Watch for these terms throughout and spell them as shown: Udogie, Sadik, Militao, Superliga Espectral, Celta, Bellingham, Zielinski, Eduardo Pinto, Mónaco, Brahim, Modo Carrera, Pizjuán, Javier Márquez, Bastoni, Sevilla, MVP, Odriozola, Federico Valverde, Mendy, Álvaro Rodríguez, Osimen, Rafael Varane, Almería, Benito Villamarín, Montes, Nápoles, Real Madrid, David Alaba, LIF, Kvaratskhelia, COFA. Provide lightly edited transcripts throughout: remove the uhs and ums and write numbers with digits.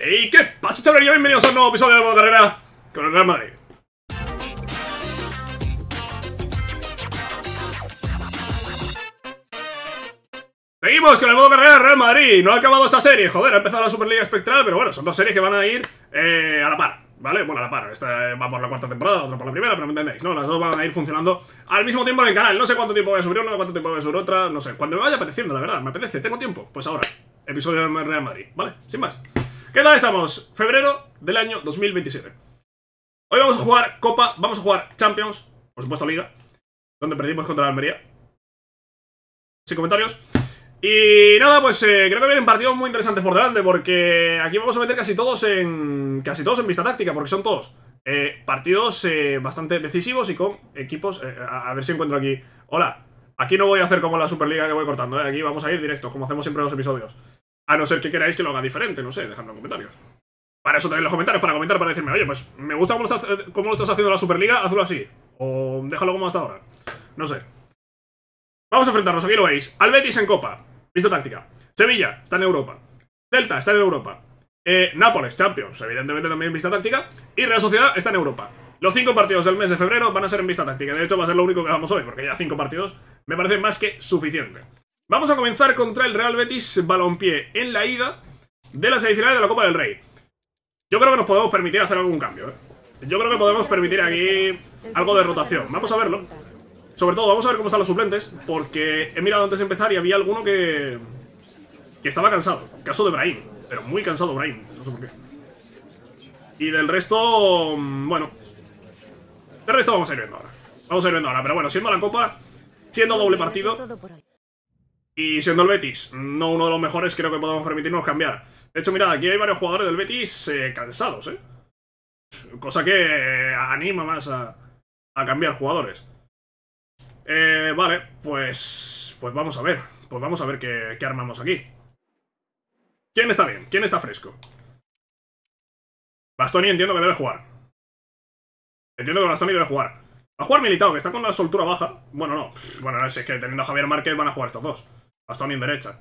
¡Ey! ¿Qué pasa, chavales? Bienvenidos a un nuevo episodio de Modo Carrera con el Real Madrid. Seguimos con el Modo Carrera Real Madrid. No ha acabado esta serie, joder, ha empezado la Superliga Espectral, pero bueno, son dos series que van a ir a la par, ¿vale? Bueno, a la par, esta va por la cuarta temporada, otra por la primera, pero me entendéis, ¿no? Las dos van a ir funcionando al mismo tiempo en el canal. No sé cuánto tiempo voy a subir una, cuánto tiempo voy a subir otra, no sé, cuando me vaya apeteciendo, la verdad, me apetece, tengo tiempo, pues ahora, episodio del Real Madrid, ¿vale? Sin más. ¿Qué tal estamos? Febrero del año 2027. Hoy vamos a jugar Copa, vamos a jugar Champions, por supuesto Liga, donde perdimos contra la Almería. Sin comentarios. Y nada, pues creo que vienen partidos muy interesantes por delante, porque aquí vamos a meter casi todos en vista táctica, porque son todos partidos bastante decisivos y con equipos... a ver si encuentro aquí... Hola, aquí no voy a hacer como la Superliga que voy cortando, aquí vamos a ir directos, como hacemos siempre en los episodios. A no ser que queráis que lo haga diferente, no sé, dejadlo en comentarios. Para eso tenéis los comentarios, para comentar, para decirme, oye, pues me gusta cómo lo estás haciendo la Superliga, hazlo así. O déjalo como hasta ahora. No sé. Vamos a enfrentarnos, aquí lo veis. Al Betis en Copa, vista táctica. Sevilla, está en Europa. Celta, está en Europa. Nápoles, Champions, evidentemente también vista táctica. Y Real Sociedad está en Europa. Los 5 partidos del mes de febrero van a ser en vista táctica. De hecho, va a ser lo único que hagamos hoy, porque ya 5 partidos me parecen más que suficiente. Vamos a comenzar contra el Real Betis Balompié en la ida de las semifinales de la Copa del Rey. Yo creo que nos podemos permitir hacer algún cambio, ¿eh? Yo creo que podemos permitir aquí algo de rotación. Vamos a verlo. Sobre todo, vamos a ver cómo están los suplentes, porque he mirado antes de empezar y había alguno que estaba cansado. Caso de Brahim, pero muy cansado Brahim, no sé por qué. Y del resto, bueno, del resto vamos a ir viendo ahora. Vamos a ir viendo ahora, pero bueno, siendo la Copa, siendo doble partido... Y siendo el Betis, no uno de los mejores, creo que podemos permitirnos cambiar. De hecho, mirad, aquí hay varios jugadores del Betis cansados, ¿eh? Cosa que anima más a cambiar jugadores. Vale, pues vamos a ver. Pues vamos a ver qué armamos aquí. ¿Quién está bien? ¿Quién está fresco? Bastoni entiendo que debe jugar. Entiendo que Bastoni debe jugar. Va a jugar Militao, que está con la soltura baja. Bueno, no. Bueno, es que teniendo a Javier Márquez van a jugar estos dos. Bastón en derecha.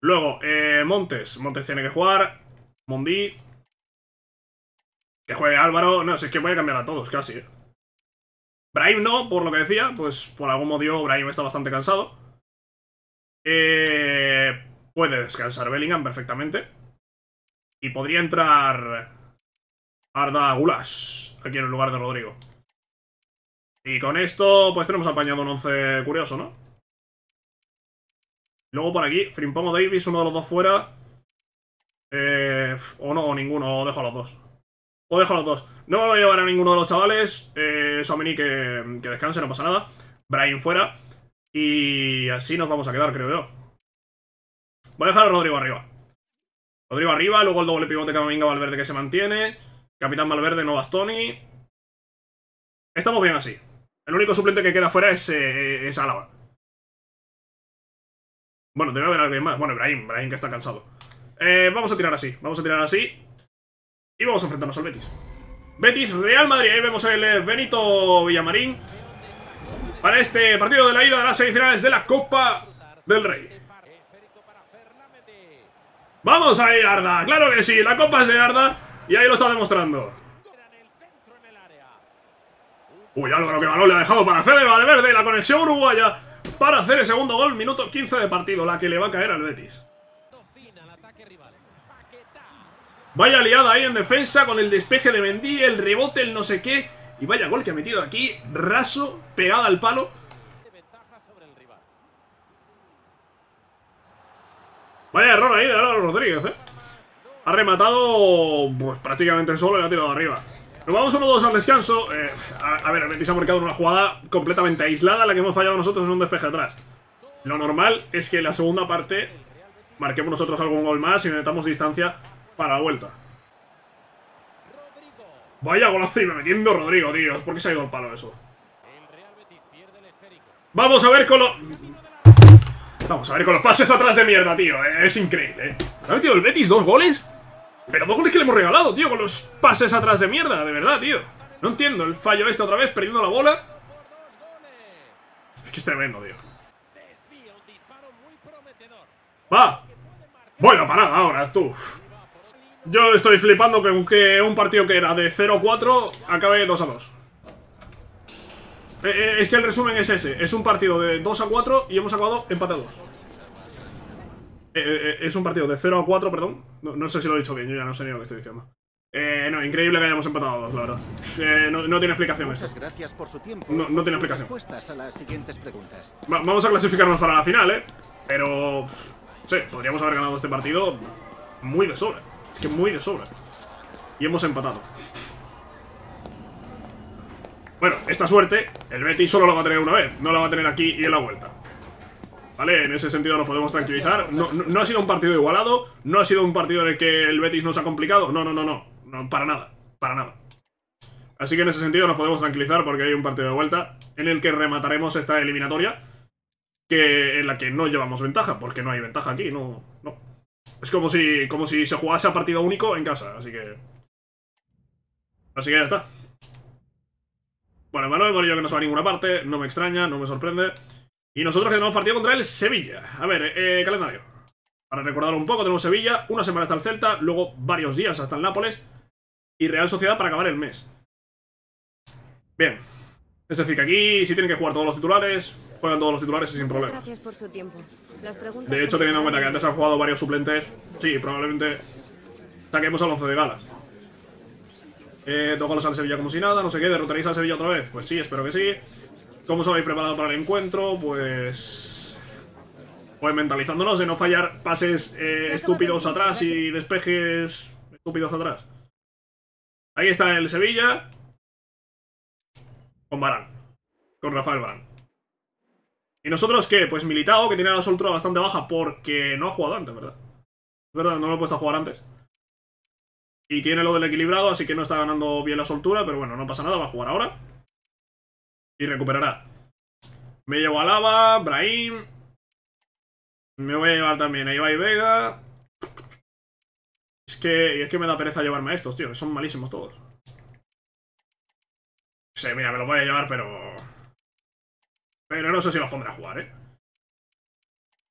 Luego, Montes. Montes tiene que jugar. Mondi. Que juegue Álvaro. No, es que voy a cambiar a todos, casi. Brahim no, por lo que decía. Pues por algún motivo Brahim está bastante cansado. Puede descansar Bellingham perfectamente. Y podría entrar Arda Gulas aquí en el lugar de Rodrigo. Y con esto, pues tenemos apañado un 11 curioso, ¿no? Luego por aquí, Frimpong o Davis, uno de los dos fuera. O no, o ninguno, o dejo a los dos. O dejo a los dos. No me voy a llevar a ninguno de los chavales. Somini que descanse, no pasa nada. Brahim fuera. Y así nos vamos a quedar, creo yo. Voy a dejar a Rodrigo arriba. Rodrigo arriba, luego el doble pivote Camavinga Valverde que se mantiene. Capitán Valverde, no Bastoni. Estamos bien así. El único suplente que queda fuera es Alaba. Bueno, debe haber alguien más. Bueno, Brahim que está cansado. Vamos a tirar así, y vamos a enfrentarnos al Betis. Betis, Real Madrid. Ahí vemos el Benito Villamarín para este partido de la ida de las semifinales de la Copa del Rey. ¡Vamos ahí, Arda! ¡Claro que sí! La Copa es de Arda y ahí lo está demostrando. Uy, Álvaro, que balón le ha dejado para Fede Valverde. La conexión uruguaya para hacer el segundo gol. Minuto 15 de partido, la que le va a caer al Betis. Vaya liada ahí en defensa con el despeje de Mendy, el rebote, el no sé qué. Y vaya gol que ha metido aquí, raso, pegada al palo. Vaya error ahí de Álvaro Rodríguez, ¿eh? Ha rematado pues prácticamente solo y ha tirado arriba. Nos vamos 1-2 al descanso. A ver, el Betis ha marcado una jugada completamente aislada, la que hemos fallado nosotros en un despeje atrás. Lo normal es que en la segunda parte marquemos nosotros algún gol más y metamos distancia para la vuelta. Vaya golazo y me metiendo Rodrigo, tío. ¿Por qué se ha ido al palo eso? Vamos a ver con los... Vamos a ver con los pases atrás de mierda, tío. Es increíble, ¿eh? ¿Ha metido el Betis 2 goles? Pero 2 goles que le hemos regalado, tío, con los pases atrás de mierda, de verdad, tío. No entiendo el fallo este otra vez, perdiendo la bola. Es que es tremendo, tío. ¡Va! Buena parada ahora, tú. Yo estoy flipando que un partido que era de 0-4 acabe 2-2. Es que el resumen es ese. Es un partido de 2-4 y hemos acabado empate a 2. Es un partido de 0-4, perdón. No sé si lo he dicho bien, yo ya no sé ni lo que estoy diciendo. No, increíble que hayamos empatado a 2, la verdad. No tiene explicación esto. No tiene explicación. Vamos a clasificarnos para la final, pero... sí, podríamos haber ganado este partido muy de sobra. Es que muy de sobra. Y hemos empatado. Bueno, esta suerte, el Betis solo la va a tener una vez. No la va a tener aquí y en la vuelta. Vale, en ese sentido nos podemos tranquilizar. No ha sido un partido igualado. No ha sido un partido en el que el Betis nos ha complicado. No, para nada. Para nada. Así que en ese sentido nos podemos tranquilizar, porque hay un partido de vuelta en el que remataremos esta eliminatoria, en la que no llevamos ventaja, porque no hay ventaja aquí. No. Es como si se jugase a partido único en casa. Así que ya está. Bueno, Manuel Morillo que no se va a ninguna parte. No me extraña, no me sorprende. Y nosotros que tenemos partido contra el Sevilla. A ver, calendario. Para recordar un poco, tenemos Sevilla, una semana hasta el Celta, luego varios días hasta el Nápoles y Real Sociedad para acabar el mes. Bien. Es decir, que aquí sí tienen que jugar todos los titulares, juegan todos los titulares y sin problemas. De hecho, teniendo en cuenta que antes han jugado varios suplentes, sí, probablemente saquemos al 11 de gala. Dos goles al Sevilla como si nada, no sé qué, ¿derrotaréis al Sevilla otra vez? Pues sí, espero que sí. ¿Cómo os habéis preparado para el encuentro? Pues mentalizándonos de no fallar pases estúpidos atrás y despejes estúpidos atrás. Ahí está el Sevilla. Con Varane. Con Rafael Varane. ¿Y nosotros qué? Pues Militao, que tiene la soltura bastante baja porque no ha jugado antes, ¿verdad? Es verdad, no lo he puesto a jugar antes. Y tiene lo del equilibrado, así que no está ganando bien la soltura, pero bueno, no pasa nada, va a jugar ahora. Y recuperará. Me llevo a Alaba, Brahim. Me voy a llevar también a Ibai Vega. Es que me da pereza llevarme a estos, tío, que son malísimos todos. Sí, mira, me los voy a llevar, pero no sé si los pondré a jugar,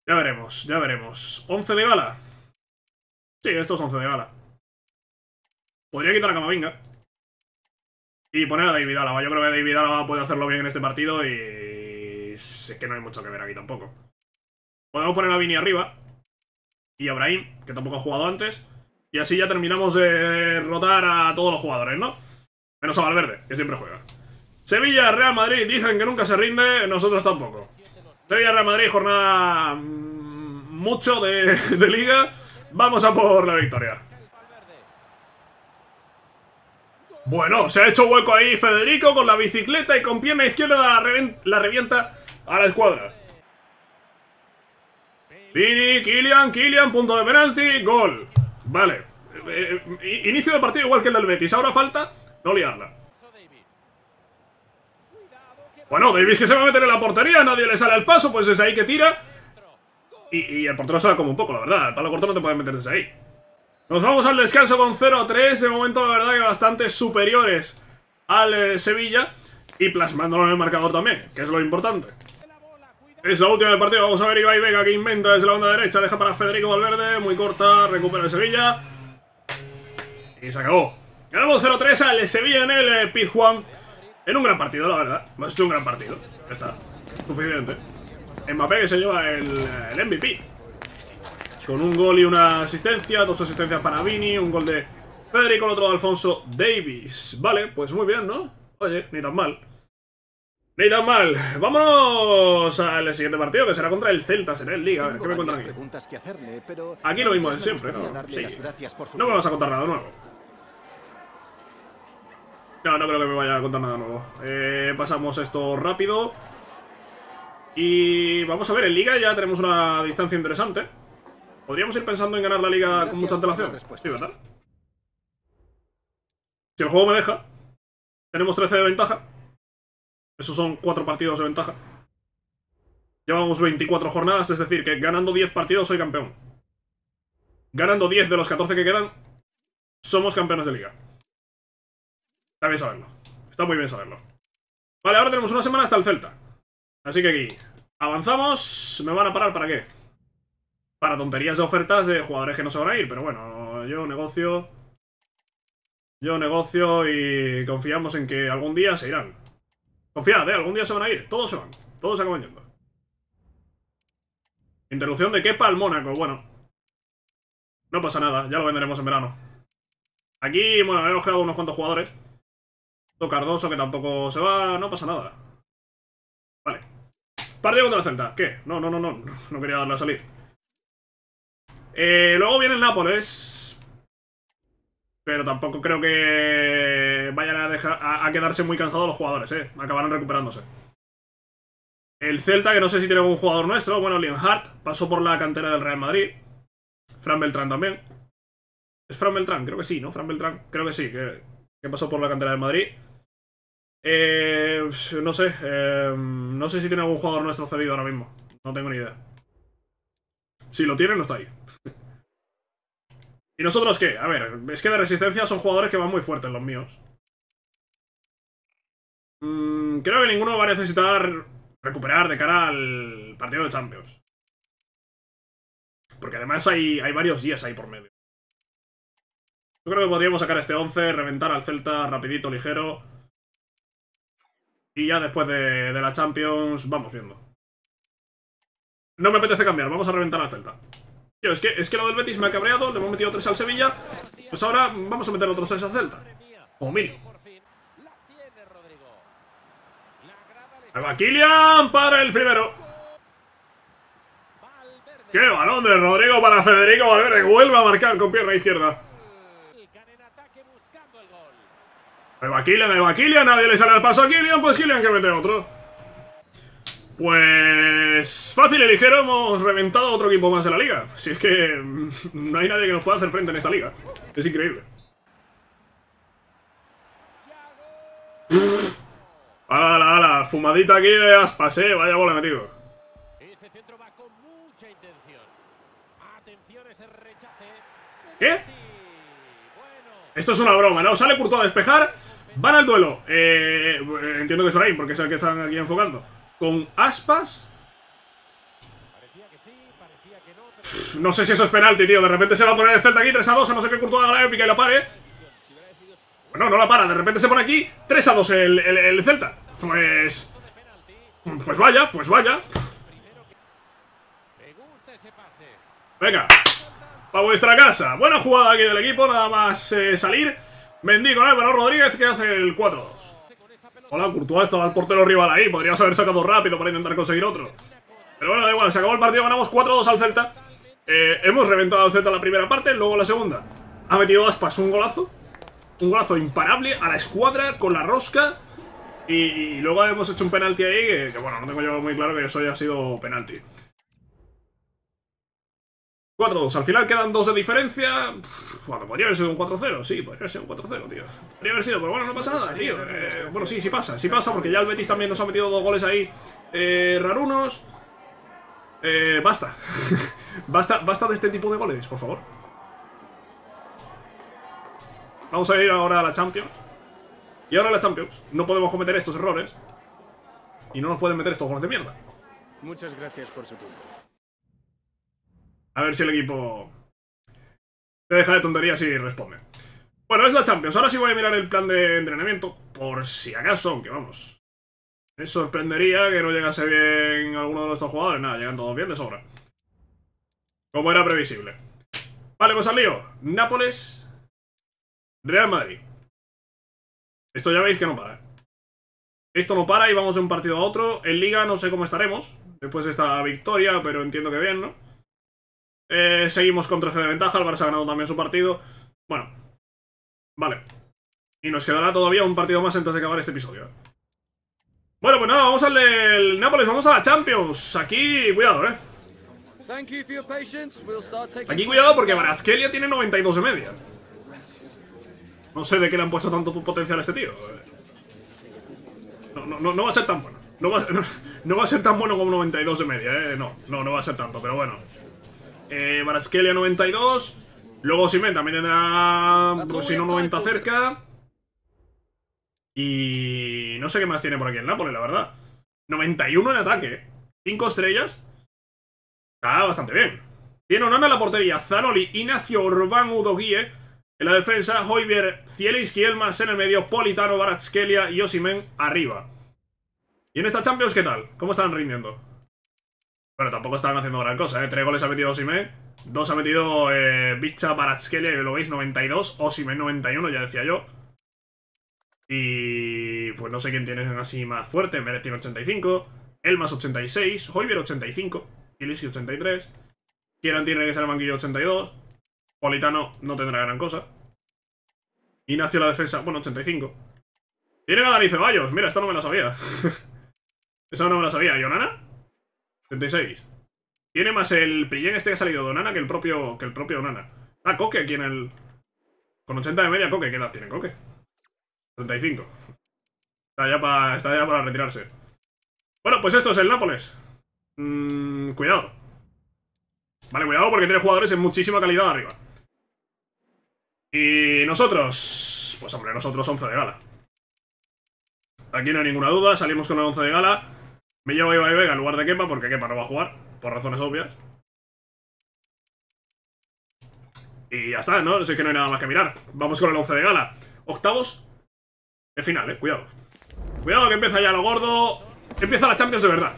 Ya veremos, ya veremos. 11 de gala. Sí, estos 11 de gala. Podría quitar a Camavinga y poner a David Alaba. Yo creo que David Alaba puede hacerlo bien en este partido y sé que no hay mucho que ver aquí tampoco. Podemos poner a Vini arriba y a Brahim, que tampoco ha jugado antes, y así ya terminamos de rotar a todos los jugadores, ¿no? Menos a Valverde, que siempre juega. Sevilla, Real Madrid, dicen que nunca se rinde, nosotros tampoco. Sevilla, Real Madrid, jornada mucho de liga. Vamos a por la victoria. Bueno, se ha hecho hueco ahí Federico con la bicicleta y con pierna izquierda la revienta a la escuadra. Vini, Kylian, punto de penalti, gol. Vale. Inicio de partido igual que el del Betis. Ahora falta no liarla. Bueno, Davis que se va a meter en la portería, nadie le sale al paso, pues es ahí que tira. Y el portero se da como un poco, la verdad. El palo corto no te puedes meter desde ahí. Nos vamos al descanso con 0-3, de momento la verdad que bastante superiores al Sevilla y plasmándolo en el marcador también, que es lo importante. Es la última del partido, vamos a ver Ibai Vega que inventa desde la banda derecha, deja para Federico Valverde, muy corta, recupera el Sevilla y se acabó. Ganamos 0-3 al Sevilla en el Pizjuán, en un gran partido la verdad, hemos hecho un gran partido, ya está, suficiente. Mbappé que se lleva el MVP. Con un gol y una asistencia, dos asistencias para Vini, un gol de Federico, el otro de Alfonso Davis. Vale, pues muy bien, ¿no? Oye, ni tan mal. Ni tan mal. Vámonos al siguiente partido, que será contra el Celta, será en Liga. A ver, ¿qué me cuentan aquí? Aquí lo mismo de siempre, ¿no? Sí. No me vas a contar nada nuevo. No creo que me vaya a contar nada nuevo. Pasamos esto rápido. Y vamos a ver, en Liga ya tenemos una distancia interesante. Podríamos ir pensando en ganar la liga con mucha antelación. Sí, ¿verdad? Si el juego me deja. Tenemos 13 de ventaja. Esos son 4 partidos de ventaja. Llevamos 24 jornadas, es decir, que ganando 10 partidos soy campeón. Ganando 10 de los 14 que quedan, somos campeones de liga. Está bien saberlo. Está muy bien saberlo. Vale, ahora tenemos una semana hasta el Celta. Así que aquí avanzamos. ¿Me van a parar para qué? Para tonterías de ofertas de jugadores que no se van a ir, pero bueno, Yo negocio y confiamos en que algún día se irán. Confiad, algún día se van a ir. Todos se van. Todos se acaban yendo. Interrupción de Kepa al Mónaco. Bueno, no pasa nada. Ya lo venderemos en verano. Aquí, bueno, hemos quedado unos cuantos jugadores. Cardoso, que tampoco se va. No pasa nada. Vale. Partido contra el Celta. ¿Qué? No. No quería darle a salir. Luego viene el Nápoles. Pero tampoco creo que vayan a dejar a quedarse muy cansados los jugadores, ¿eh? Acabarán recuperándose. El Celta, que no sé si tiene algún jugador nuestro. Bueno, Liam Hart pasó por la cantera del Real Madrid. Fran Beltrán también. ¿Es Fran Beltrán? Creo que sí, ¿no? Fran Beltrán, creo que sí, que pasó por la cantera del Madrid. No sé. No sé si tiene algún jugador nuestro cedido ahora mismo. No tengo ni idea. Si lo tiene, no está ahí. ¿Y nosotros qué? A ver, es que de resistencia son jugadores que van muy fuertes los míos. Creo que ninguno va a necesitar recuperar de cara al partido de Champions. Porque además hay varios días ahí por medio. Yo creo que podríamos sacar este 11, reventar al Celta rapidito, ligero. Y ya después de la Champions vamos viendo. No me apetece cambiar, vamos a reventar al Celta. Tío, es que lo del Betis me ha cabreado, le hemos metido 3 al Sevilla. Pues ahora vamos a meter otros 3 al Celta. Como mínimo. Ahí va Kylian para el primero. ¡Qué balón de Rodrigo para Federico Valverde! Vuelve a marcar con pierna izquierda. Ahí va Kylian, nadie le sale al paso a Kylian, pues Kylian que mete otro. Pues fácil y ligero, hemos reventado a otro equipo más de la liga. Si es que no hay nadie que nos pueda hacer frente en esta liga. Es increíble. ¡Hala! Fumadita aquí de Aspas, ¿eh? Vaya bola metido. ¿Qué? Esto es una broma, ¿no? Sale Courtois a despejar. Van al duelo. Entiendo que es Brahim, porque es el que están aquí enfocando. Con Aspas. No sé si eso es penalti, tío. De repente se va a poner el Celta aquí, 3-2. A no ser que Courtois haga la épica y la pare. Bueno, no la para. De repente se pone aquí, 3-2 el Celta. Pues vaya. Venga. A vuestra casa. Buena jugada aquí del equipo. Nada más salir. Mendy con Álvaro Rodríguez, que hace el 4-2. Hola, Courtois. Estaba el portero rival ahí. Podríamos haber sacado rápido para intentar conseguir otro. Pero bueno, da igual. Se acabó el partido. Ganamos 4-2 al Celta. Hemos reventado al Celta la primera parte. Luego la segunda. Ha metido Aspas un golazo. Un golazo imparable. A la escuadra. Con la rosca. Y luego hemos hecho un penalti ahí. Que bueno, no tengo yo muy claro que eso haya sido penalti. 4-2, al final quedan 2 de diferencia. Bueno, podría haber sido un 4-0, sí, podría haber sido un 4-0, tío. Podría haber sido, pero bueno, no pasa nada, tío. Bueno, sí pasa, porque ya el Betis también nos ha metido 2 goles ahí rarunos. Basta. Basta de este tipo de goles, por favor. Vamos a ir ahora a la Champions. Y ahora a la Champions. No podemos cometer estos errores. Y no nos pueden meter estos goles de mierda. Muchas gracias por su tiempo. A ver si el equipo te deja de tonterías y responde. Bueno, es la Champions. Ahora sí voy a mirar el plan de entrenamiento, por si acaso, aunque vamos. Me sorprendería que no llegase bien alguno de nuestros jugadores. Nada, llegan todos bien de sobra. Como era previsible. Vale, pues al lío. Nápoles, Real Madrid. Esto ya veis que no para. Esto no para y vamos de un partido a otro. En Liga no sé cómo estaremos después de esta victoria, pero entiendo que bien, ¿no? Seguimos con 13 de ventaja. El Barça ha ganado también su partido. Bueno, vale. Y nos quedará todavía un partido más antes de acabar este episodio. Bueno, pues nada, vamos al del Nápoles. Vamos a la Champions. Aquí, cuidado, Aquí, cuidado, porque Kvaratskhelia tiene 92 de media. No sé de qué le han puesto tanto potencial a este tío. No va a ser tan bueno. No va a ser tan bueno como 92 de media, No va a ser tanto, pero bueno. Kvaratskhelia 92. Luego Osimen también tendrá, pues, si no 90 cerca. Y no sé qué más tiene por aquí el Nápoles, la verdad. 91 en ataque, 5 estrellas. Está bastante bien. Tiene Onana en la portería, Zanoli, Ignacio Orbán, Udogie. En la defensa, Hoiber, Zielinski, Elmas en el medio, Politano, Kvaratskhelia y Osimen arriba. ¿Y en esta Champions qué tal? ¿Cómo están rindiendo? Bueno, tampoco están haciendo gran cosa, ¿eh? 3 goles ha metido Osimen, 2 ha metido Bicha, Kvaratskhelia, que lo veis, 92, Osimen 91, ya decía yo. Y pues no sé quién tiene así más fuerte. Mérez tiene 85, Elmas 86, Hoiber 85, Zielinski 83, Kieran tiene que ser el banquillo 82, Politano no tendrá gran cosa, Ignacio la defensa, bueno, 85. Tiene a Dani Ceballos, mira, esta no me la sabía. Esa no me la sabía. ¿Y Onana? 76. Tiene más el pillén este que ha salido de Onana que el propio Onana. Ah, Coque aquí en el... Con 80 de media, Coque. ¿Qué edad tiene Coque? 35. Está ya para retirarse. Bueno, pues esto es el Nápoles. Cuidado. Vale, cuidado porque tiene jugadores en muchísima calidad arriba. Y nosotros... Pues hombre, nosotros 11 de gala. Aquí no hay ninguna duda, salimos con el 11 de gala. Me llevo a Ibai Vega en lugar de Kepa, porque Kepa no va a jugar, por razones obvias. Y ya está, ¿no? No sé, que no hay nada más que mirar. Vamos con el 11 de gala. Octavos de final, ¿eh? Cuidado. Cuidado que empieza ya lo gordo. Empieza la Champions de verdad.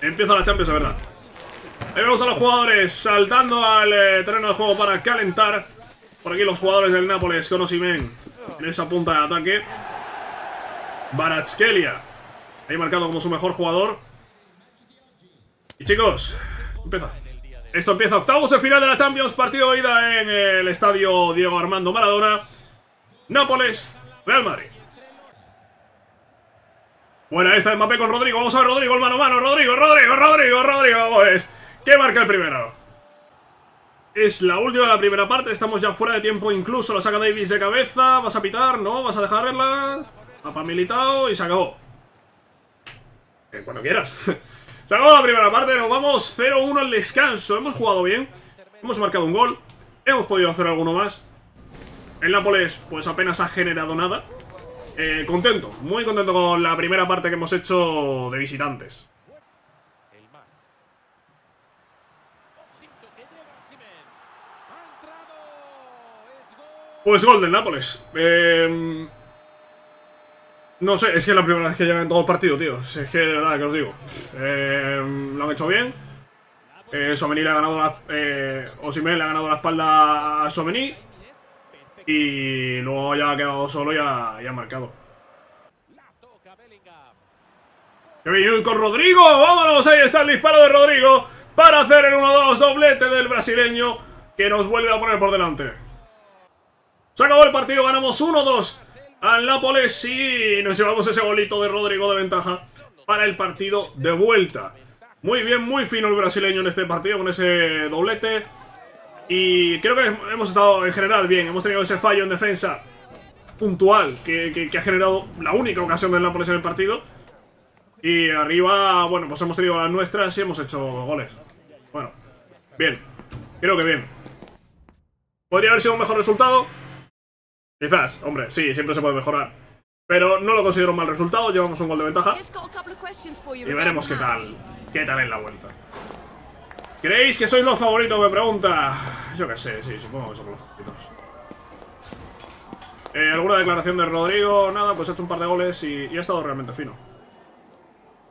Empieza la Champions de verdad. Ahí vemos a los jugadores saltando al terreno de juego para calentar. Por aquí los jugadores del Nápoles con Osimhen en esa punta de ataque. Kvaratskhelia ahí marcado como su mejor jugador. Y chicos, empieza. Esto empieza, octavos de final de la Champions. Partido de ida en el estadio Diego Armando Maradona. Nápoles, Real Madrid. Buena esta de Mbappé con Rodrigo. Vamos a ver Rodrigo, el mano a mano. Rodrigo. Vamos, es que marca el primero. Es la última de la primera parte. Estamos ya fuera de tiempo incluso. La saca Davis de cabeza. ¿Vas a pitar? No, vas a dejarla. Para Militao y se acabó. Cuando quieras. Se acabó la primera parte, nos vamos 0-1 al descanso. Hemos jugado bien, hemos marcado un gol, hemos podido hacer alguno más. El Nápoles pues apenas ha generado nada. Contento, muy contento con la primera parte que hemos hecho de visitantes. Pues gol del Nápoles. No sé, es que es la primera vez que llegan en todo el partido, tío. Es que de verdad, que os digo. Lo han hecho bien. Tchouaméni le ha ganado la... Osimhen le ha ganado la espalda a Tchouaméni. Y luego ya ha quedado solo y ha marcado. ¡Qué bien con Rodrigo! ¡Vámonos! Ahí está el disparo de Rodrigo para hacer el 1-2, doblete del brasileño que nos vuelve a poner por delante. Se acabó el partido, ganamos 1-2. Al Nápoles sí nos llevamos ese golito de Rodrigo de ventaja para el partido de vuelta. Muy bien, muy fino el brasileño en este partido con ese doblete. Y creo que hemos estado en general bien. Hemos tenido ese fallo en defensa puntual que ha generado la única ocasión del Nápoles en el partido. Y arriba, bueno, pues hemos tenido las nuestras y hemos hecho goles. Bueno, bien, creo que bien. Podría haber sido un mejor resultado. Quizás, hombre, sí, siempre se puede mejorar. Pero no lo considero un mal resultado, llevamos un gol de ventaja. Y veremos qué tal en la vuelta. ¿Creéis que sois los favoritos? Me pregunta. Yo qué sé, sí, supongo que somos los favoritos. ¿Alguna declaración de Rodrigo? Nada, pues ha hecho un par de goles y ha estado realmente fino.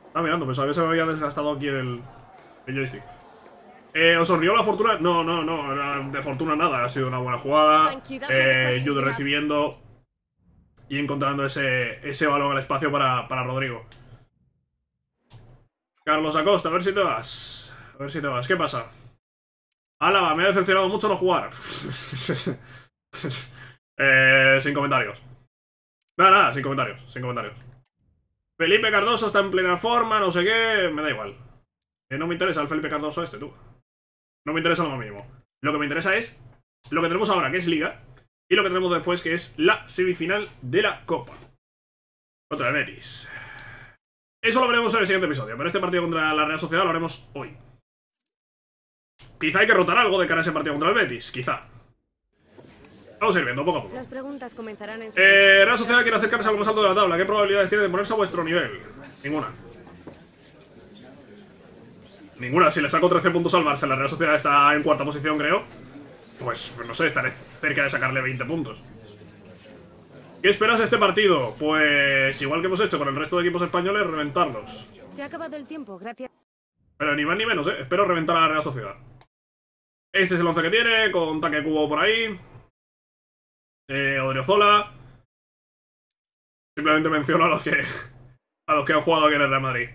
Estaba mirando, pensaba que se me había desgastado aquí el joystick. ¿Os sonrió la fortuna? No, de fortuna nada. Ha sido una buena jugada. Jude recibiendo y encontrando ese balón al espacio para Rodrigo. Carlos Acosta, a ver si te vas. ¿Qué pasa? Álava, me ha decepcionado mucho no jugar. Sin comentarios. Nada, sin comentarios. Felipe Cardoso está en plena forma, no sé qué. Me da igual. No me interesa el Felipe Cardoso este, tú. No me interesa lo mismo. Lo que me interesa es lo que tenemos ahora, que es Liga. Y lo que tenemos después, que es la semifinal de la Copa. Contra el Betis. Eso lo veremos en el siguiente episodio. Pero este partido contra la Real Sociedad lo haremos hoy. Quizá hay que rotar algo de cara a ese partido contra el Betis. Quizá. Vamos a ir viendo poco a poco. Las preguntas comenzarán en... Real Sociedad quiere acercarse a lo más alto de la tabla. ¿Qué probabilidades tiene de ponerse a vuestro nivel? Ninguna. Ninguna. Si le saco 13 puntos al Barça, la Real Sociedad está en cuarta posición, creo. Pues, no sé, estaré cerca de sacarle 20 puntos. ¿Qué esperas de este partido? Pues, igual que hemos hecho con el resto de equipos españoles, reventarlos. Se ha acabado el tiempo, gracias. Pero ni más ni menos, ¿eh? Espero reventar a la Real Sociedad. Este es el 11 que tiene, con Taque Cubo por ahí. Odriozola. Simplemente menciono a los que han jugado aquí en el Real Madrid.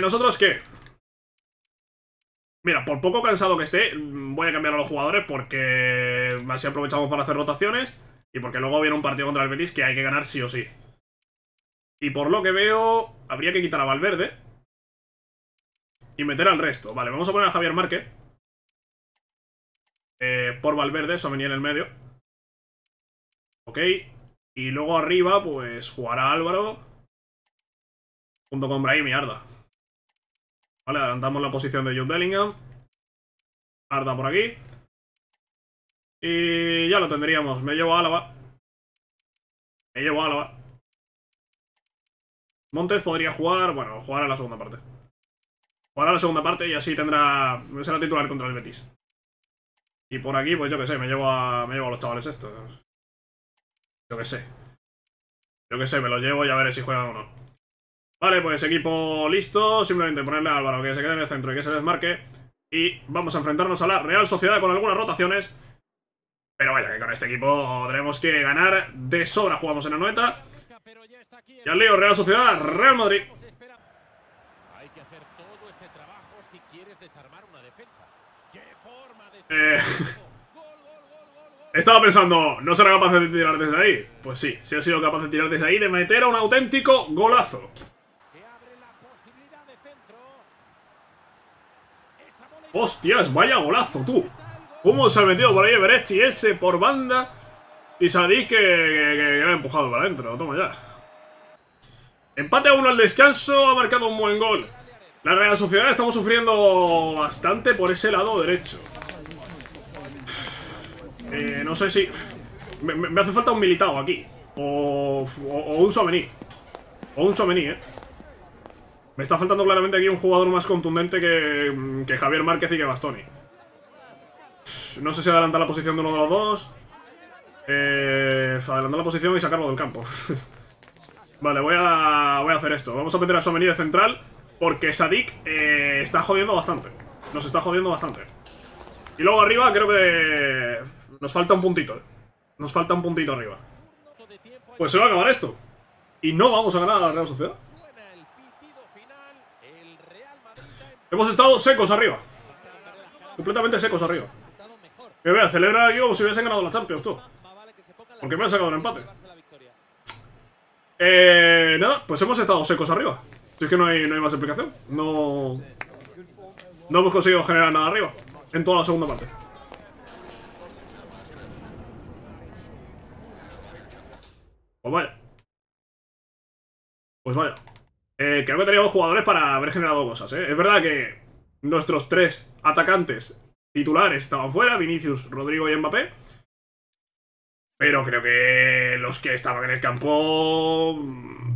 ¿Nosotros qué? Mira, por poco cansado que esté, voy a cambiar a los jugadores porque así aprovechamos para hacer rotaciones y porque luego viene un partido contra el Betis que hay que ganar sí o sí. Y por lo que veo, habría que quitar a Valverde y meter al resto. Vale, vamos a poner a Javier Márquez por Valverde, eso venía en el medio. Ok. Y luego arriba, pues jugará Álvaro junto con Brahim y Arda. Vale, adelantamos la posición de Jude Bellingham. Arda por aquí. Y ya lo tendríamos. Me llevo a Álava. Montes podría jugar... Bueno, jugará la segunda parte. Jugará la segunda parte y así tendrá... Será titular contra el Betis. Y por aquí, pues yo qué sé, me llevo a los chavales estos. Me los llevo y a ver si juegan o no. Vale, pues equipo listo. Simplemente ponerle a Álvaro que se quede en el centro y que se desmarque. Y vamos a enfrentarnos a la Real Sociedad con algunas rotaciones. Pero vaya, que con este equipo tenemos que ganar de sobra. Jugamos en Anoeta. Ya leo, Real Sociedad, Real Madrid. Hay que hacer todo este trabajo si quieres desarmar una defensa. ¿Qué forma de...? Estaba pensando, ¿no será capaz de tirar desde ahí? Pues sí, sí ha sido capaz de tirar desde ahí, de meter a un auténtico golazo. ¡Hostias, vaya golazo, tú! ¿Cómo se ha metido por ahí Beretti ese por banda? Y Sadik que la ha empujado para adentro, toma ya. Empate a 1 al descanso, ha marcado un buen gol. La Real Sociedad estamos sufriendo bastante por ese lado derecho. No sé si... Me hace falta un Militao aquí. O un Somení. Me está faltando claramente aquí un jugador más contundente que Javier Márquez y que Bastoni. No sé si adelantar la posición de uno de los dos. Adelantar la posición y sacarlo del campo. Vale, voy a hacer esto. Vamos a meter a Somení de central porque Sadik está jodiendo bastante. Nos está jodiendo bastante. Y luego arriba creo que nos falta un puntito, ¿eh? Nos falta un puntito arriba. Pues se va a acabar esto. Y no vamos a ganar a la Real Sociedad. Hemos estado secos arriba. Completamente secos arriba. Me voy a celebrar yo como si hubiesen ganado la Champions, tú. Porque me han sacado un empate. Nada, pues hemos estado secos arriba. Si es que no hay más explicación. No hemos conseguido generar nada arriba. En toda la segunda parte. Pues vaya. Creo que teníamos jugadores para haber generado cosas, ¿eh? Es verdad que nuestros tres atacantes titulares estaban fuera. Vinicius, Rodrigo y Mbappé. Pero creo que los que estaban en el campo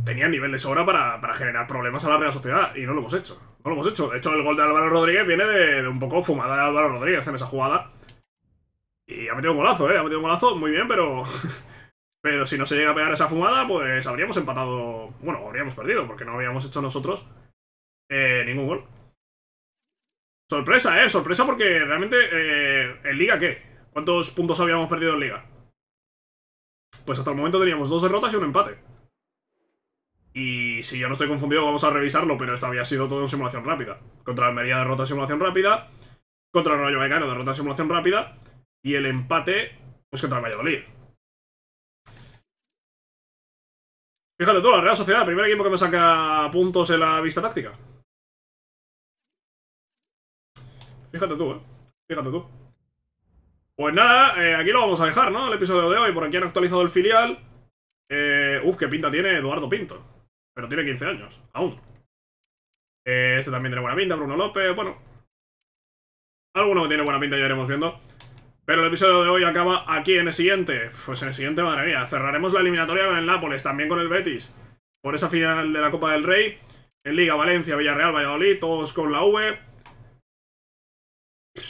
tenían nivel de sobra para generar problemas a la Real Sociedad. Y no lo hemos hecho. De hecho, el gol de Álvaro Rodríguez viene de un poco fumada de Álvaro Rodríguez en esa jugada. Y ha metido un golazo, ¿eh? Ha metido un golazo, muy bien, pero... Pero si no se llega a pegar esa fumada, pues habríamos empatado... Bueno, habríamos perdido, porque no habíamos hecho nosotros ningún gol. Sorpresa, ¿eh? Sorpresa porque realmente... ¿En Liga qué? ¿Cuántos puntos habíamos perdido en Liga? Pues hasta el momento teníamos 2 derrotas y un empate. Y si yo no estoy confundido, vamos a revisarlo, pero esto había sido todo en simulación rápida. Contra Almería, derrota, simulación rápida. Contra el Rayo Vallecano, derrota, simulación rápida. Y el empate, pues contra el Valladolid. Fíjate tú, la Real Sociedad, el primer equipo que me saca puntos en la vista táctica. Fíjate tú, Pues nada, aquí lo vamos a dejar, ¿no? El episodio de hoy, por aquí han actualizado el filial. Uf, qué pinta tiene Eduardo Pinto. Pero tiene 15 años, aún. Este también tiene buena pinta, Bruno López, bueno. Alguno que tiene buena pinta ya iremos viendo. Pero el episodio de hoy acaba aquí en el siguiente. Pues en el siguiente, madre mía, cerraremos la eliminatoria con el Nápoles, también con el Betis. Por esa final de la Copa del Rey. En Liga, Valencia, Villarreal, Valladolid, todos con la V.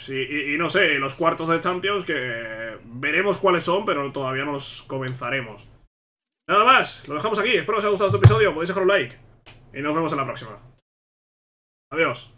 Y no sé, los cuartos de Champions que veremos cuáles son, pero todavía no los comenzaremos. Nada más, lo dejamos aquí. Espero que os haya gustado este episodio. Podéis dejar un like y nos vemos en la próxima. Adiós.